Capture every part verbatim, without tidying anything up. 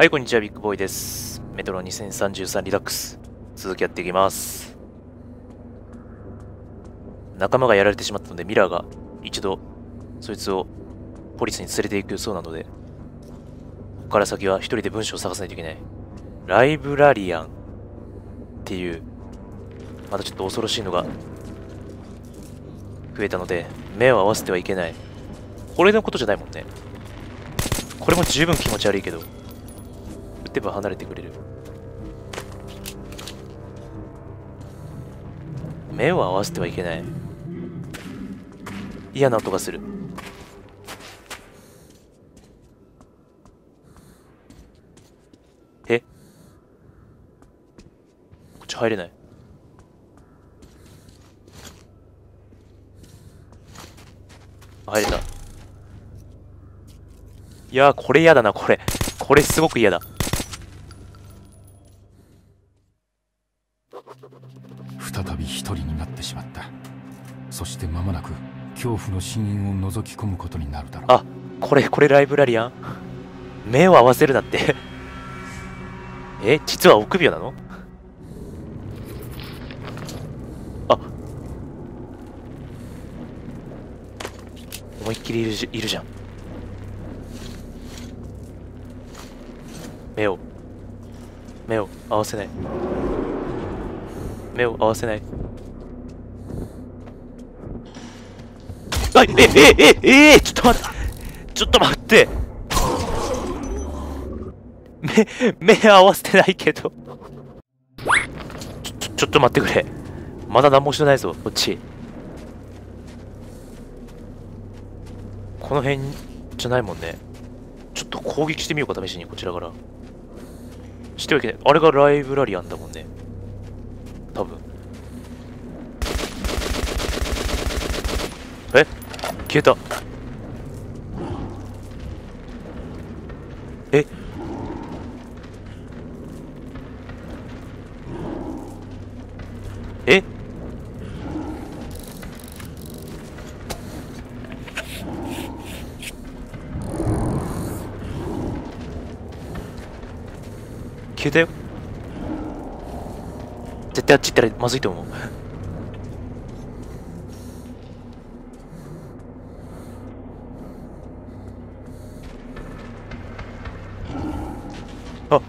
はい、こんにちは、ビッグボーイです。メトロにせんさんじゅうさんリラックス。続きやっていきます。仲間がやられてしまったので、ミラーが一度、そいつをポリスに連れて行くそうなので、ここから先は一人で文章を探さないといけない。ライブラリアンっていう、またちょっと恐ろしいのが増えたので、目を合わせてはいけない。これのことじゃないもんね。これも十分気持ち悪いけど、撃てば離れてくれる。目を合わせてはいけない。嫌な音がする。え、こっち入れない。入れた。いやー、これ嫌だな。これこれすごく嫌だ。再び一人になってしまった。そして間もなく恐怖の深淵を覗き込むことになるだろう。あ、これこれライブラリアン目を合わせるなってえ、実は臆病なの。あ、思いっきりいるじいるじゃん。目を目を合わせない。目を合わせない。あ、ええええええ、ちょっと待って、ちょっと待って、目目合わせてないけどちょちょちょっと待ってくれ。まだ何もしてないぞ。こっち、この辺じゃないもんね。ちょっと攻撃してみようか、試しに。こちらからしてはいけない。あれがライブラリアンだもんね、多分。え、消えた。え、え、消えたよ。絶対あっち行ったらまずいと思うあ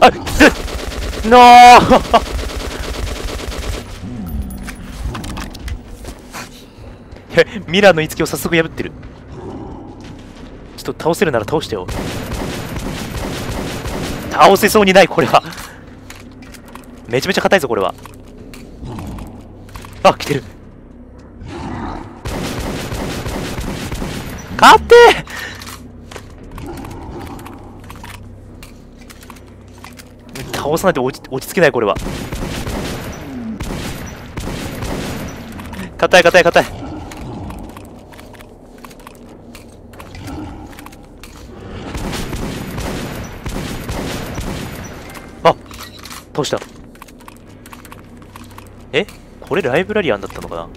あっノーミラーの言いつけを早速破ってる。ちょっと倒せるなら倒してよ。倒せそうにない。これはめちゃめちゃ硬いぞ、これは。あ、来てる。勝てー。倒さないと落ち、落ち着けない、これは。硬い硬い硬い。あ、倒した。え、これライブラリアンだったのかな。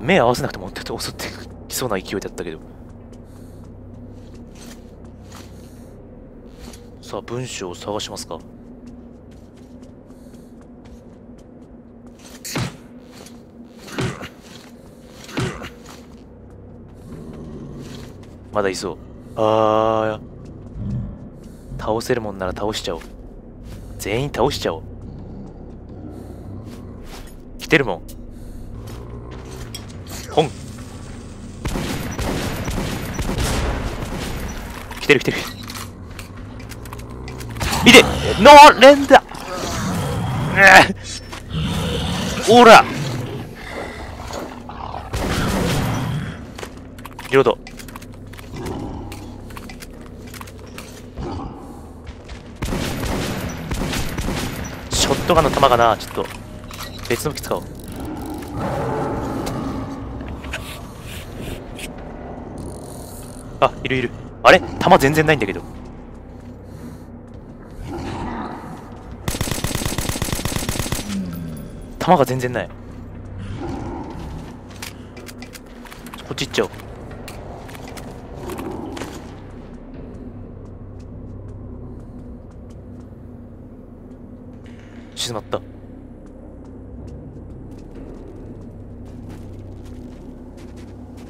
目合わせなくても襲ってきそうな勢いだったけど。さあ、文章を探しますか。まだいそう。あー、倒せるもんなら倒しちゃおう。全員倒しちゃおう。来てるもん。ポン。来てる来てる。見て、ノーレンだ。オーラ。リロード。ショットガンの弾がな、ちょっと別の武器使おう。あ、いるいる。あれ、弾全然ないんだけど。弾が全然ない。こっち行っちゃおう。しまった。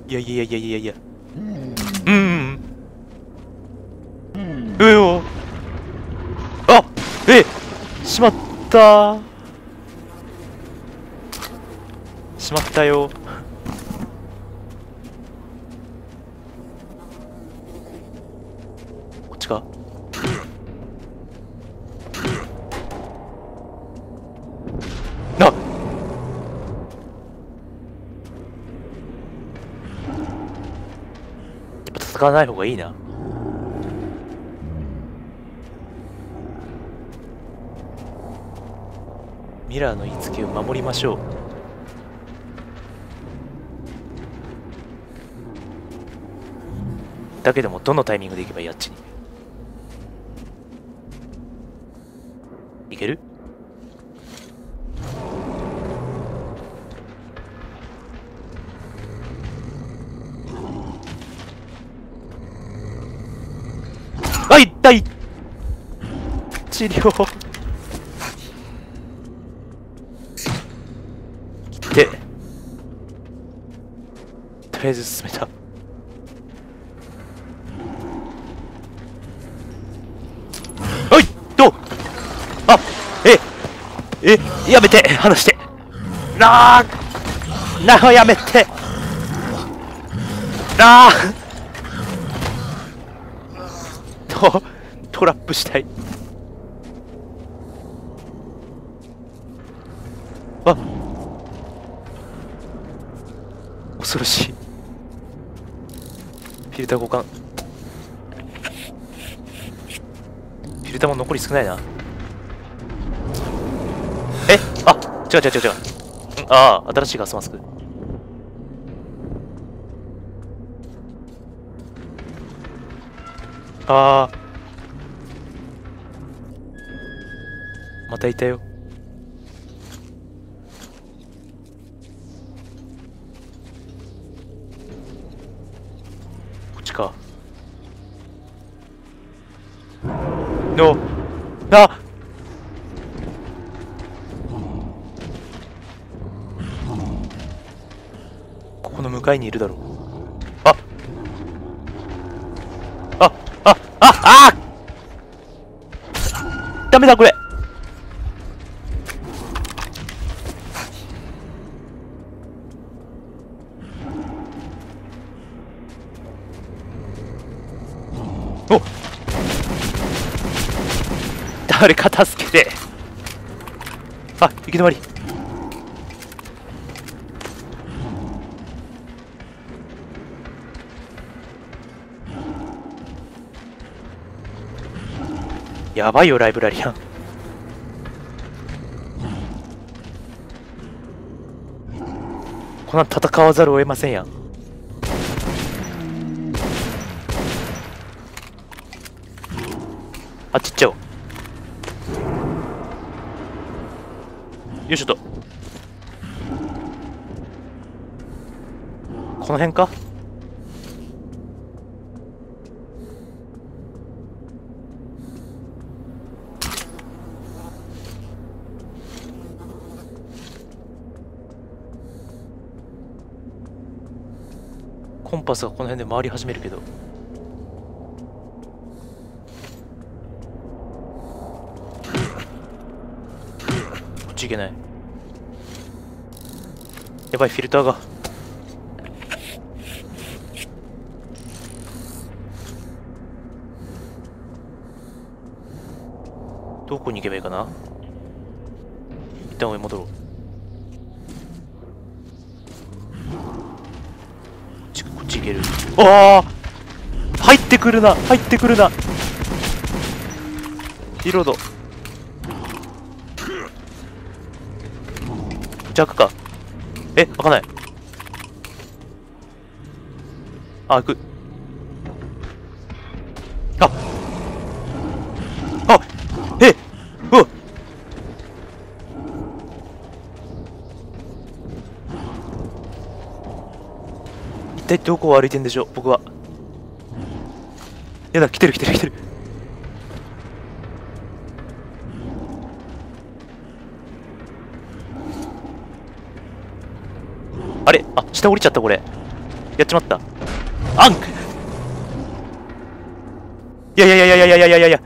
いやいやいやいやいや、うん、うえお、あ、え、しまった、しまったよ。こっちか。なっ、やっぱ戦わない方がいいな。ミラーの言いつけを守りましょう。だけでもどのタイミングで行けばいい？あっちに行ける？あ、痛い！治療来て、とりあえず進めた。え、やめて、離して、なあ、なあ、やめて、なあと、トラップしたい。あ、恐ろしい。フィルター交換、フィルターも残り少ないな。え、あ、違う違う違う違う。ああ、新しいガスマスク。ああ。またいたよ。こっちか。の、あ。向かいにいるだろう。あああああ、ダメだこれ。お、誰か助けて。あ、行き止まり。やばいよライブラリアン。こんな戦わざるを得ませんやん。あっち行っちゃおう。よいしょと、この辺か。コンパスがこの辺で回り始めるけど、こっち行けない。やばい、フィルターが。どこに行けばいいかな。一旦上戻ろう。ああ、入ってくるな、入ってくるな。リロード弱か。え、開かない。あ、開く。ああ、え、うわ、一体どこを歩いてんでしょう僕は。やだ、来てる来てる来てる。あれ、あ、下降りちゃった。これやっちまった。あん、いやいやいやいやいやいやいやいや、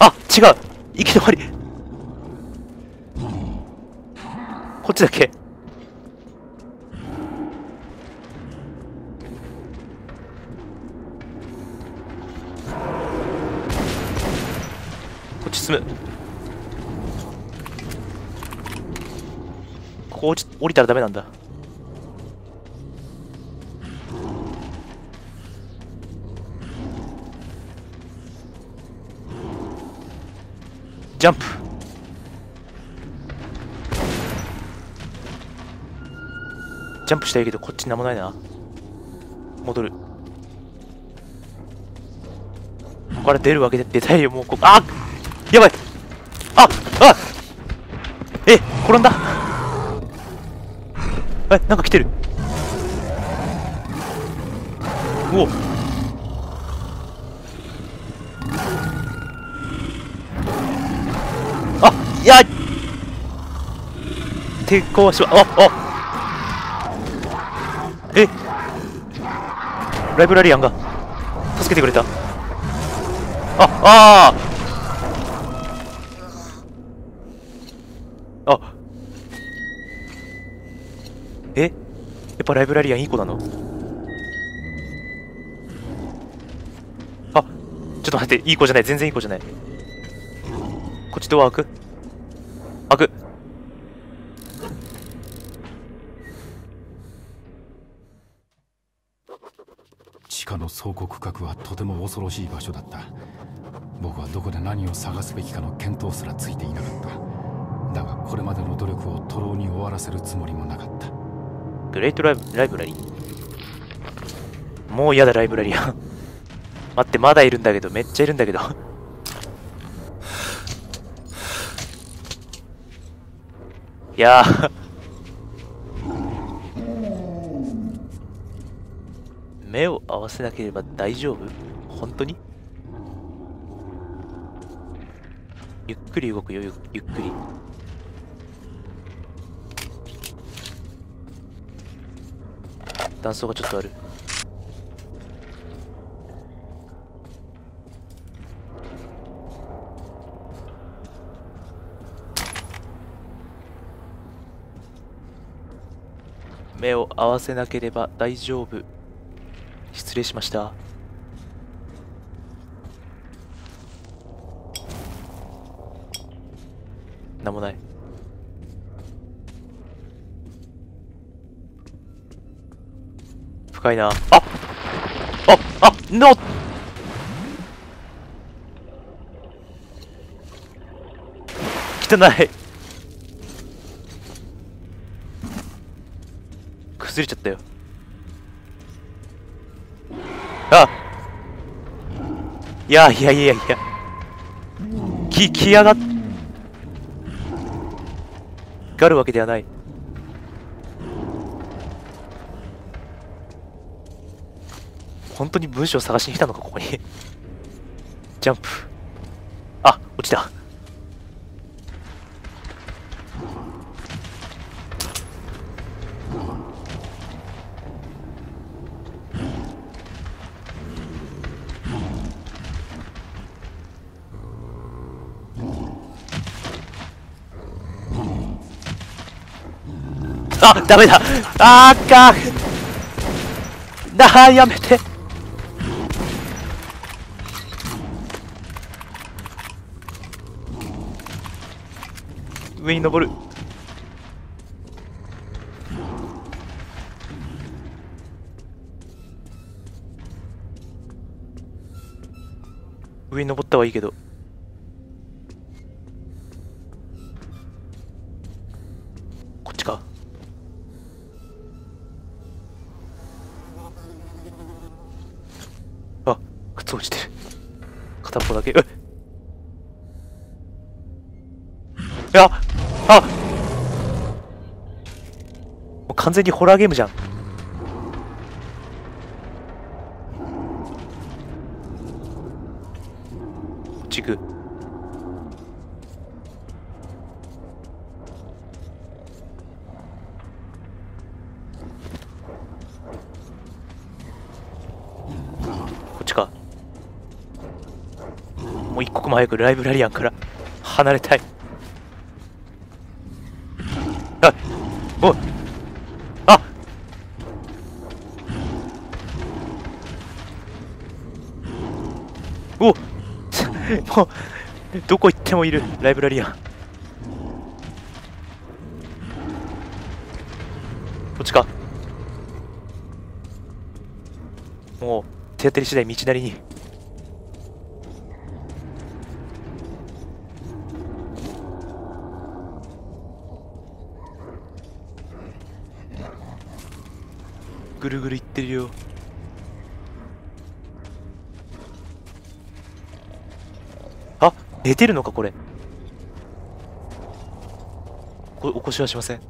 あ、違う、行き止まり、こっちだっけ。こっち進む。ここ落ち降りたらダメなんだ。ジャンプ。ジャンプしたいけどこっちなんもないな。戻る。ここから出るわけで出たいよ、もうここ。あっ、やばい。ああ、え、転んだ。え、なんか来てる。うお、あ、いや、抵抗しま、ああ、え、ライブラリアンが助けてくれた。ああ、あ、え、やっぱライブラリアンいい子なの。あ、ちょっと待って、いい子じゃない、全然いい子じゃない。こっちドア開く？開く。地下の倉庫区画はとても恐ろしい場所だった。僕はどこで何を探すべきかの見当すらついていなかった。だがこれまでの努力を徒労に終わらせるつもりもなかった。グレートライブ、ライブラリー。もう嫌だライブラリアン。待って、まだいるんだけど、めっちゃいるんだけど。いやー目を合わせなければ大丈夫？本当に？ゆっくり動くよ、ゆっくり。断層がちょっとある。目を合わせなければ大丈夫。失礼しました。なんもない。深いな。あっあっあっ、ノッ、汚い、崩れちゃったよ。あ、いやいやいやいや、き、きやがっ、がるわけではない。本当に文章を探しに来たのか、ここに。ジャンプ。あ、落ちた。あ、ダメだ。あーかー、なあ、やめて。上に登る。上に登ったはいいけど。こっちか。落ちてる。片っぽだけ。うっ、ああ、もう完全にホラーゲームじゃん。こっち行く。刻も早くライブラリアンから離れたい。あっ、おい、あっ、おっもうどこ行ってもいるライブラリアン。こっちか。もう手当たり次第道なりに。ぐるぐるいってるよ。あ、寝てるのかこれ。これ起こしはしません。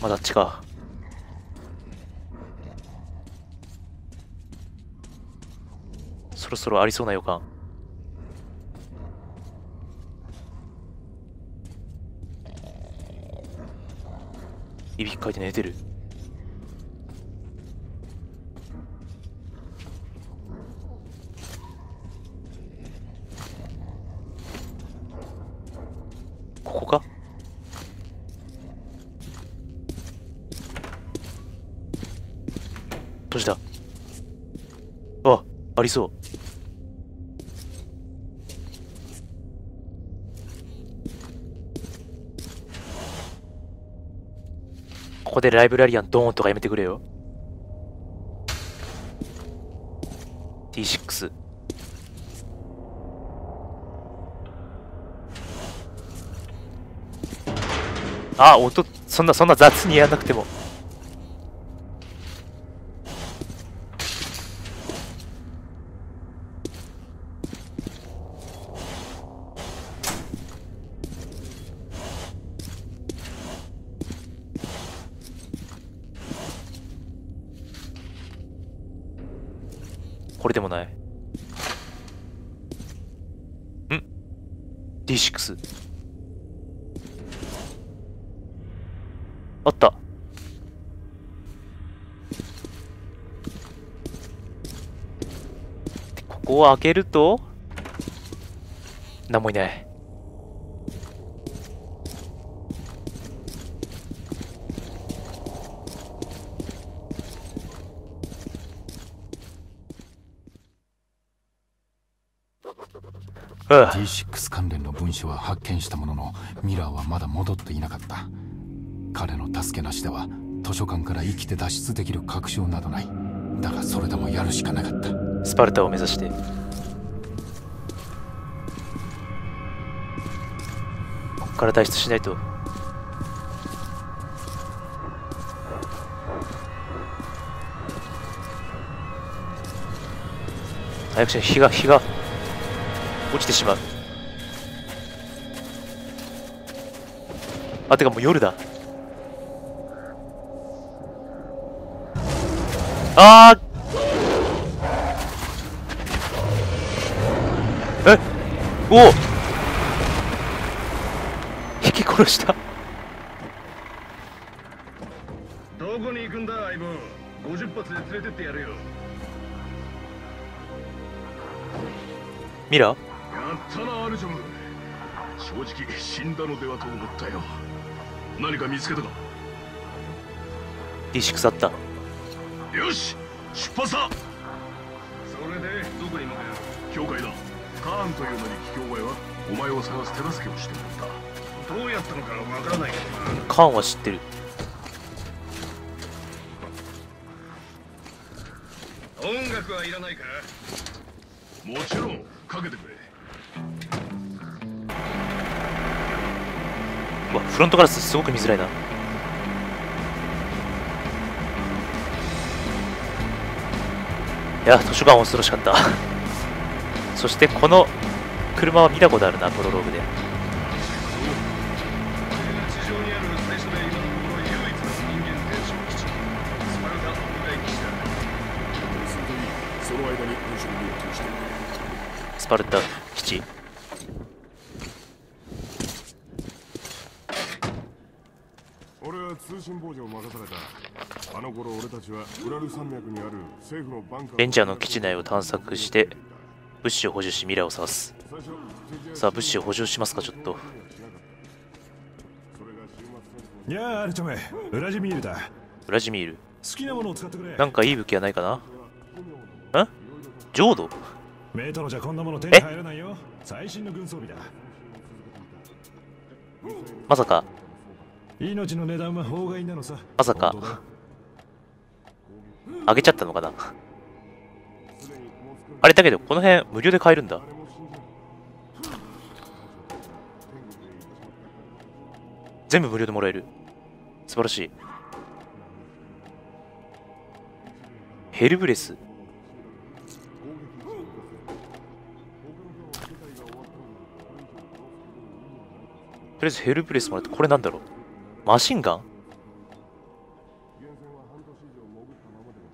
まだあっちか。そろそろありそうな予感。いびきかいて寝てる。ここか。閉じた。あ、ありそう。ここでライブラリアンドーンとかやめてくれよ。 ディーシックス ああ、音そんなそんな雑にやんなくても。これでもない。ん ディーシックス あった。ここを開けると何もいない。ディーシックス 関連の文書は発見したものの、ミラーはまだ戻っていなかった。彼の助けなしでは図書館から生きて脱出できる確証などない。だがそれでもやるしかなかった。スパルタを目指して。ここから脱出しないと。早くしない。日が日が落ちてしまう。あ、てかもう夜だ。あー、え、おお、引き殺した。どこに行くんだ相棒。ごじゅっぱつで連れてってやるよ。ミラー、やったなアルジョム。正直死んだのではと思ったよ。何か見つけたか。ディーシックスあった。よし、出発だ。それでどこに向かう。教会だ。カーンというのに聞き覚えは。お前を探す手助けをしてもらった。どうやったのかわからないけどな。カーンは知ってる。音楽はいらないか。もちろんかけてくれ。うわ、フロントガラスすごく見づらいな。いや、図書館恐ろしかった。そしてこの車は見たことあるな、プロローグで。スパルタ基地。俺は通信傍受を任された。レンジャーの基地内を探索して物資を補充しミラーを探す。さあ物資を補充しますか。ちょっとやあ、アルトメ、ウラジミールだ。ウラジミール、好きなものを使ってくれ。なんかいい武器はないかな。ん浄土メトロじゃこんなもの手に入らないよ。最新の軍装備だ。まさか命の値段は法外なのさ。まさかあげちゃったのかなあれだけどこの辺無料で買えるんだ。全部無料でもらえる。素晴らしい。ヘルブレス、とりあえずヘルプレスもらって、これなんだろう。マシンガン、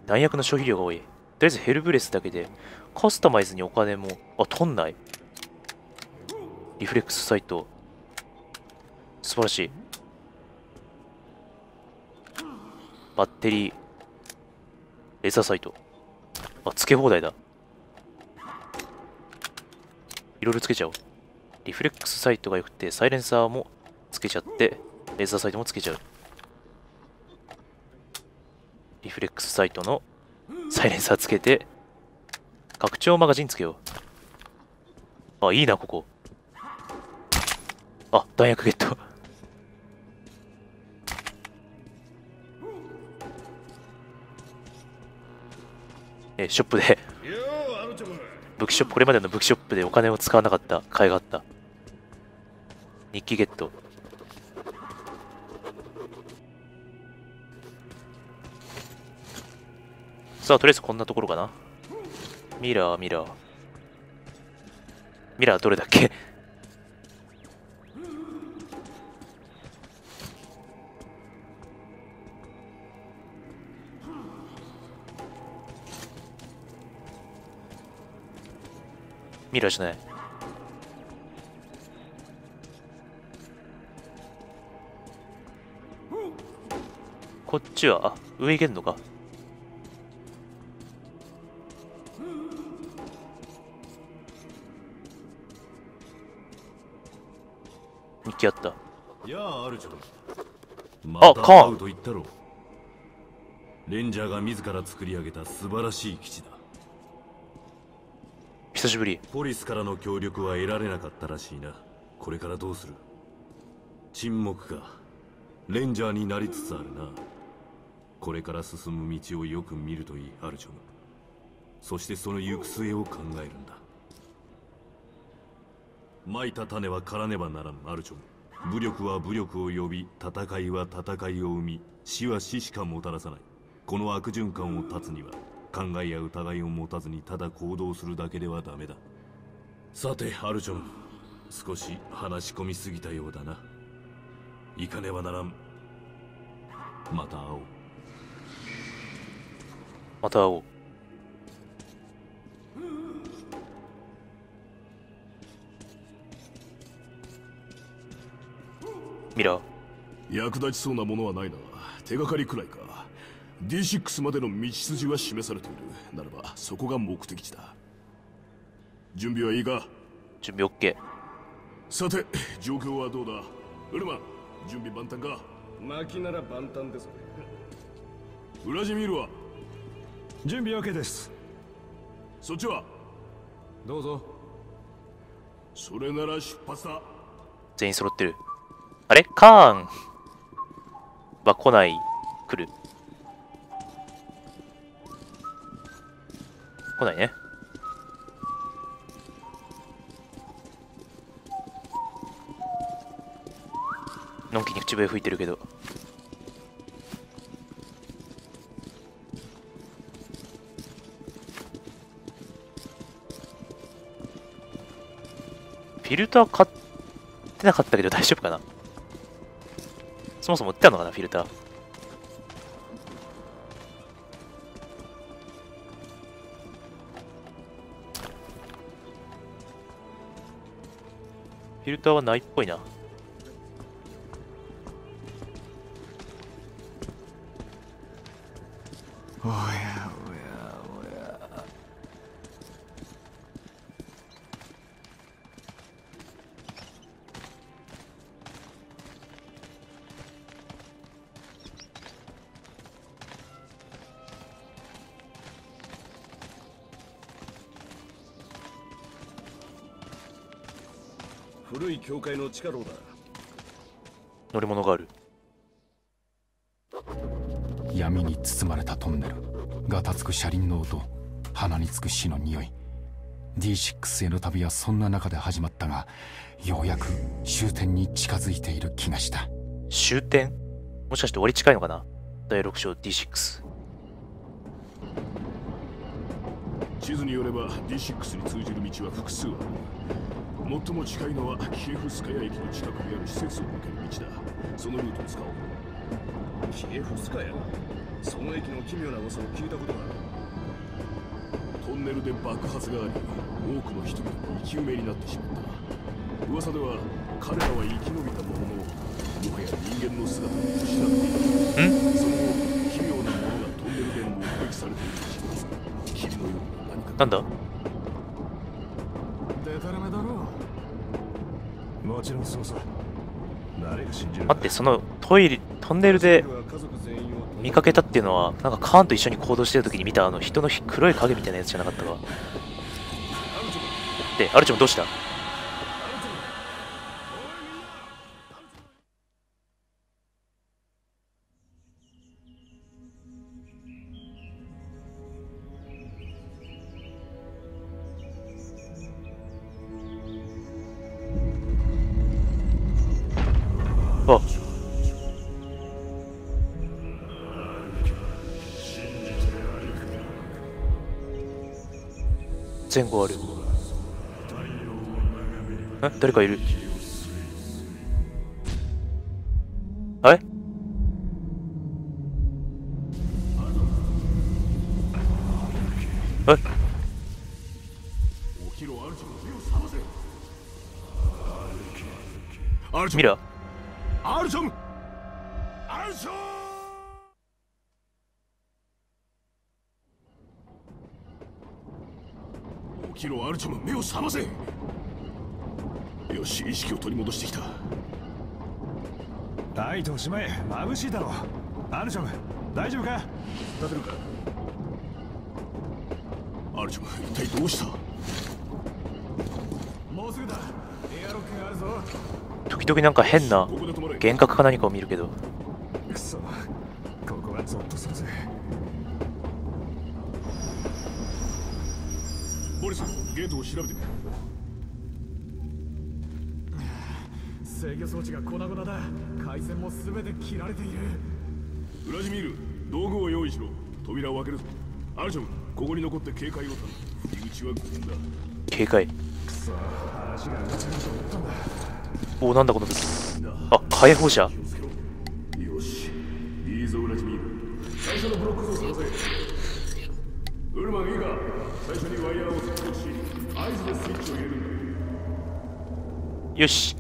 弾薬の消費量が多い。とりあえずヘルプレスだけでカスタマイズにお金もあ取んない。リフレックスサイト素晴らしい。バッテリー、レザーサイト、あつけ放題だ。いろいろつけちゃおう。リフレックスサイトがよくて、サイレンサーもつけちゃって、レーザーサイトもつけちゃう。リフレックスサイトのサイレンサーつけて、拡張マガジンつけよう。あ、いいな、ここ。あ、弾薬ゲット。え、ショップで。武器ショップ、これまでの武器ショップでお金を使わなかった甲斐があった。日記ゲット。さあとりあえずこんなところかな。ミラーミラーミラーどれだっけミラーじゃない。こっちは、あ、上行けんのか。日記あった。あ、カーン。レンジャーが自ら作り上げた素晴らしい基地だ。久しぶり。ポリスからの協力は得られなかったらしいな。これからどうする？沈黙がレンジャーになりつつあるな。これから進む道をよく見るといい、アルチョム。そしてその行く末を考えるんだ。蒔いた種は刈らねばならん、アルチョム。武力は武力を呼び、戦いは戦いを生み、死は死しかもたらさない。この悪循環を断つには、考えや疑いを持たずにただ行動するだけではダメだ。さてアルチョン、少し話し込みすぎたようだな。行かねばならん。また会おう。また会おう。ミラー、役立ちそうなものはないな。手がかりくらいか。ディーシックス までの道筋は示されている。ならばそこが目的地だ。準備はいいか。準備 OK。 さて状況はどうだ。ウルマン、準備万端か。巻きなら万端です。ウラジミールは準備 OK です。そっちはどうぞ。それなら出発だ。全員揃ってる。あれカーンは来ない。来る来ないね。のんきに口笛吹いてるけど。フィルター買ってなかったけど大丈夫かな。そもそも売ってたのかなフィルター。フィルターはないっぽいな。おやおやおや。古い教会の地下牢だ。乗り物がある。闇に包まれたトンネル、がたつく車輪の音、鼻につく死の匂い。 ディーシックス への旅はそんな中で始まったが、ようやく終点に近づいている気がした。終点、もしかして終わり近いのかな。だいろく章 ディーシックス。 地図によれば ディーシックス に通じる道は複数ある。最も近いのはキエフスカヤ駅の近くにある施設を抜ける道だ。そのルートを使おう。キエフスカヤ、その駅の奇妙な噂を聞いたことがある。トンネルで爆発があり、多くの人々が生き埋めになってしまった。噂では彼らは生き延びたものの、もはや人間の姿を失っている。その後、奇妙なものがトンネルで目撃されているとします。君のような何か。なんだ、デタラメだろう。もちろんそうさ。誰が信じるか。待って、そのトイレ、トンネルで見かけたっていうのは、なんかカーンと一緒に行動してる時に見たあの人の黒い影みたいなやつじゃなかったか。で、アルチョンどうした？あっ。前後ある。え、誰かいる。あれ、え、ミラー。キロアルチョム、目を覚ませ。よし、意識を取り戻してきた。ライトをしまえ、眩しいだろう。アルチョム、大丈夫か？立てるか？アルチョム、一体どうした？もうすぐだ。エアロックがあるぞ。時々なんか変な幻覚か何かを見るけど。くそ、ここはゾッとするぜ。ボリス、ゲートを調べてみる。制御装置が粉々だ。回線も全て切られている。ウラジミール、道具を用意しろ。扉を開けるぞ。アルチョム、ここに残って警戒を頼む。入り口は軍だ。警戒。くそ、話がうちに取ったんだ。おお、なんだこの武器。あ、解放者。よし、いいぞウラジミール。最初のブロックを探せ。ウルマン、いいか？最初にワイヤーを設置し、合図でスイッチを入れるんだ。よし。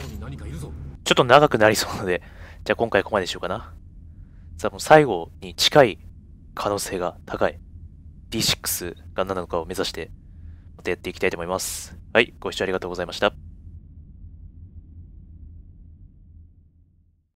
外に何かいるぞ。ちょっと長くなりそうなので、じゃあ今回ここまでしようかな。さあ、もう最後に近い可能性が高い ディーシックス が何なのかを目指して、またやっていきたいと思います。はい、ご視聴ありがとうございました。